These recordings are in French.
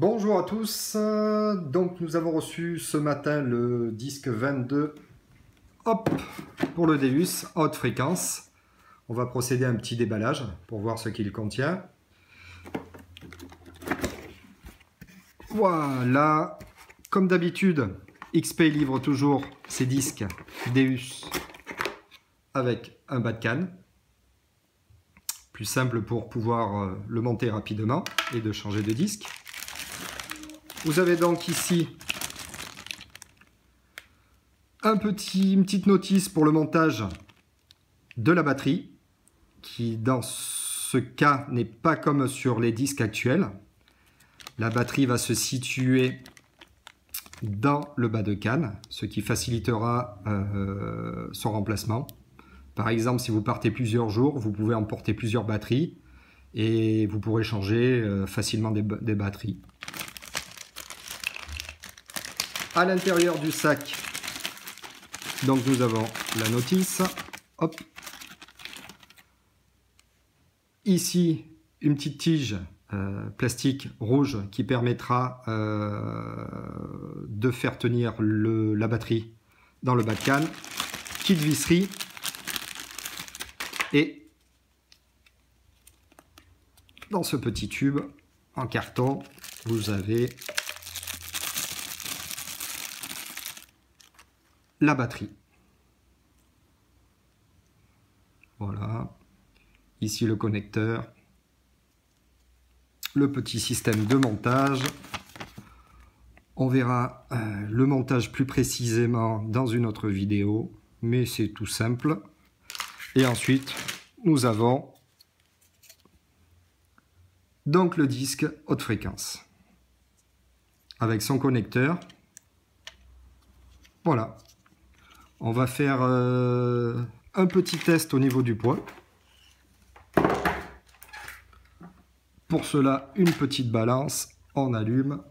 Bonjour à tous, donc nous avons reçu ce matin le disque 22 hop, pour le Deus à haute fréquence. On va procéder à un petit déballage pour voir ce qu'il contient. Voilà, comme d'habitude, XP livre toujours ses disques Deus avec un bat-can, plus simple pour pouvoir le monter rapidement et de changer de disque. Vous avez donc ici une petite notice pour le montage de la batterie, qui dans ce cas n'est pas comme sur les disques actuels. La batterie va se situer dans le bas de canne, ce qui facilitera son remplacement. Par exemple, si vous partez plusieurs jours, vous pouvez emporter plusieurs batteries et vous pourrez changer facilement des batteries. À l'intérieur du sac, donc nous avons la notice. Hop. Ici, une petite tige plastique rouge qui permettra de faire tenir la batterie dans le bat-can. Petite visserie et dans ce petit tube en carton, vous avez la batterie. Voilà, ici le connecteur, le petit système de montage. On verra le montage plus précisément dans une autre vidéo, mais c'est tout simple. Et ensuite, nous avons donc le disque haute fréquence avec son connecteur. Voilà. On va faire un petit test au niveau du poids. Pour cela, une petite balance, on allume,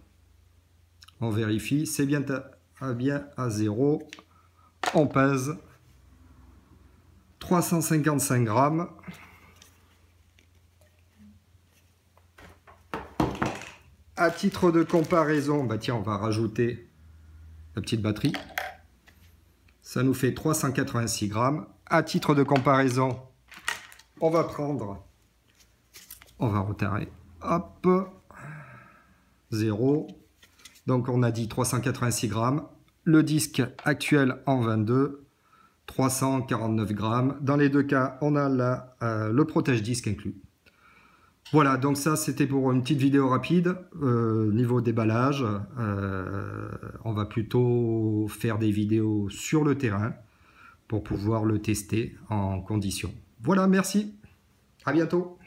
on vérifie, c'est bien à zéro, on pèse 355 grammes. À titre de comparaison, bah tiens, on va rajouter la petite batterie. Ça nous fait 386 grammes. À titre de comparaison, on va prendre, on va retirer, hop, 0. Donc on a dit 386 grammes. Le disque actuel en 22, 349 grammes. Dans les deux cas, on a le protège-disque inclus. Voilà, donc ça c'était pour une petite vidéo rapide, niveau déballage, on va plutôt faire des vidéos sur le terrain pour pouvoir le tester en condition. Voilà, merci, à bientôt.